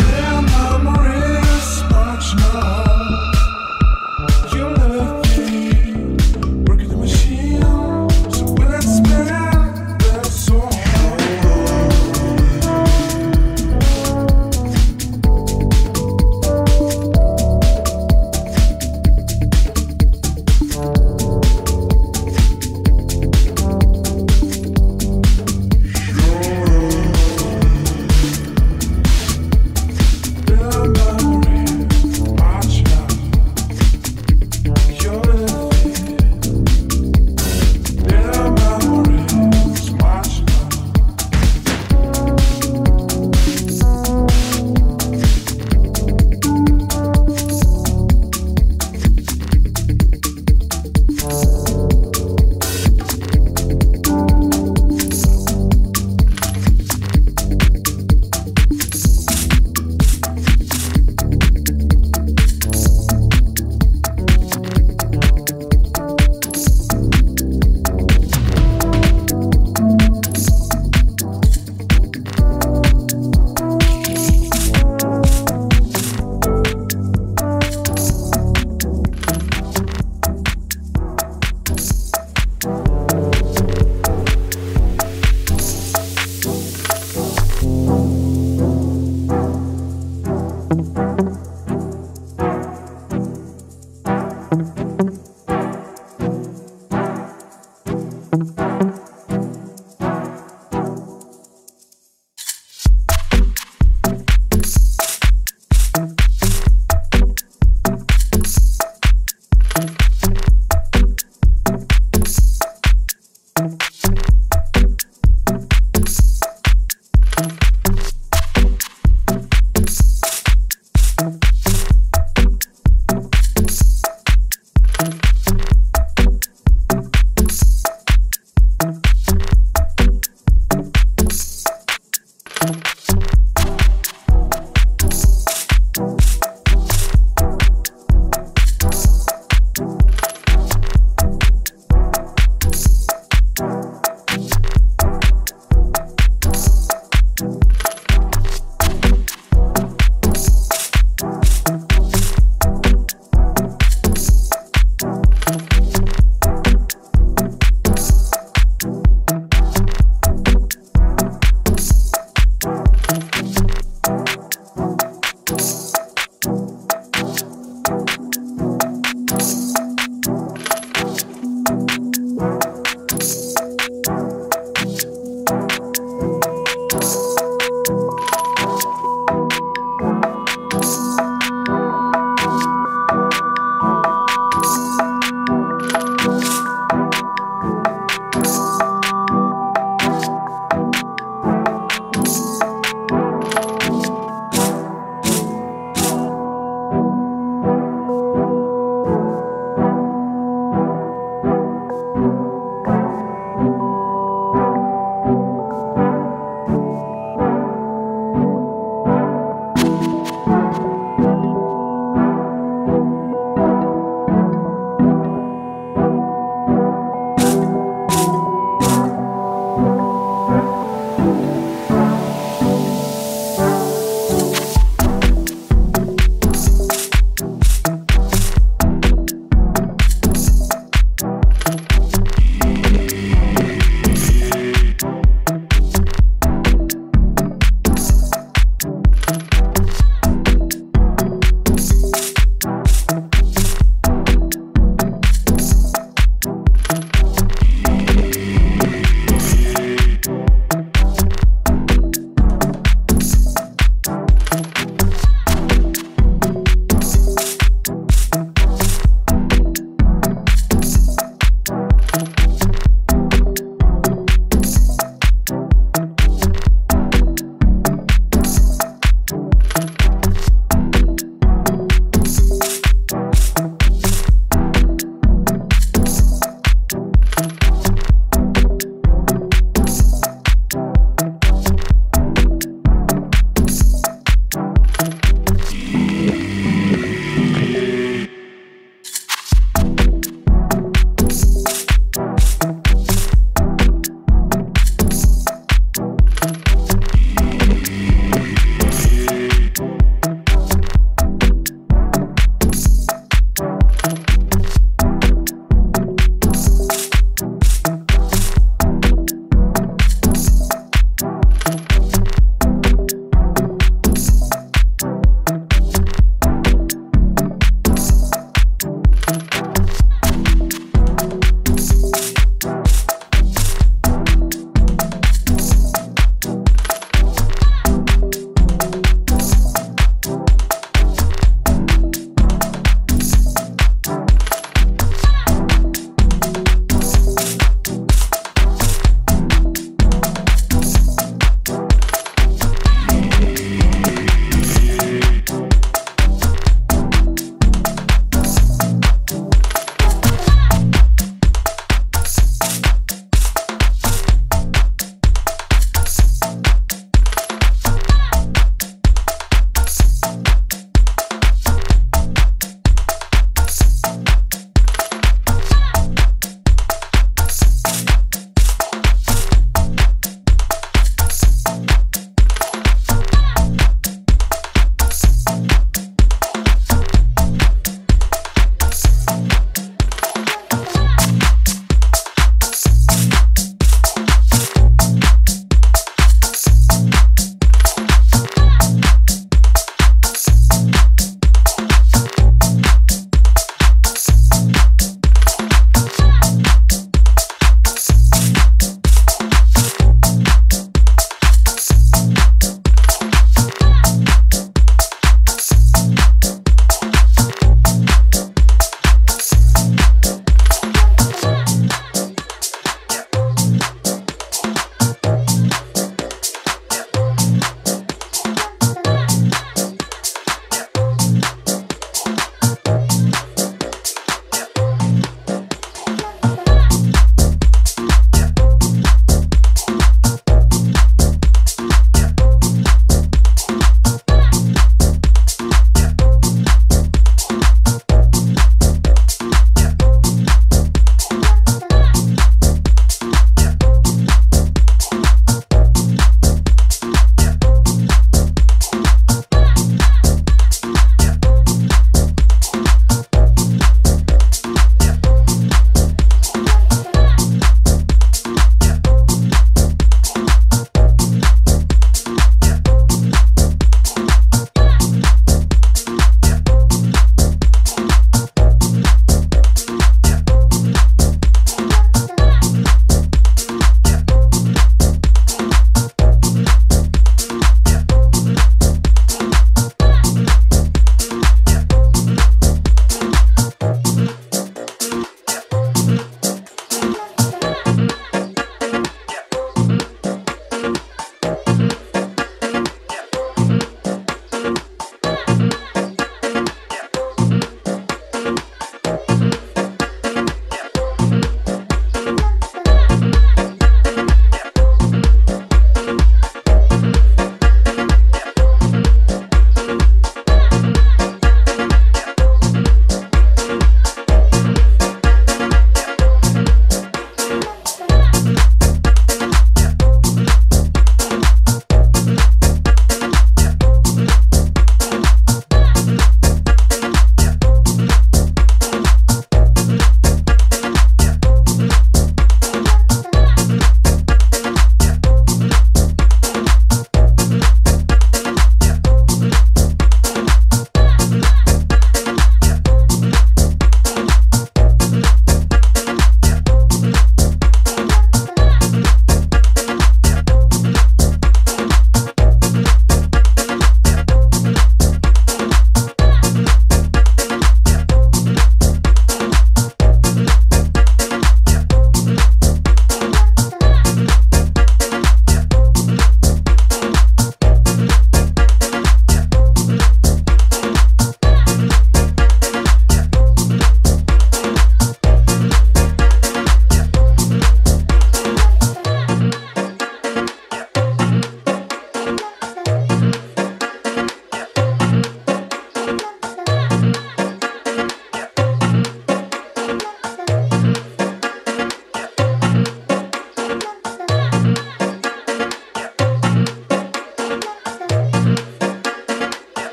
Their memories much more.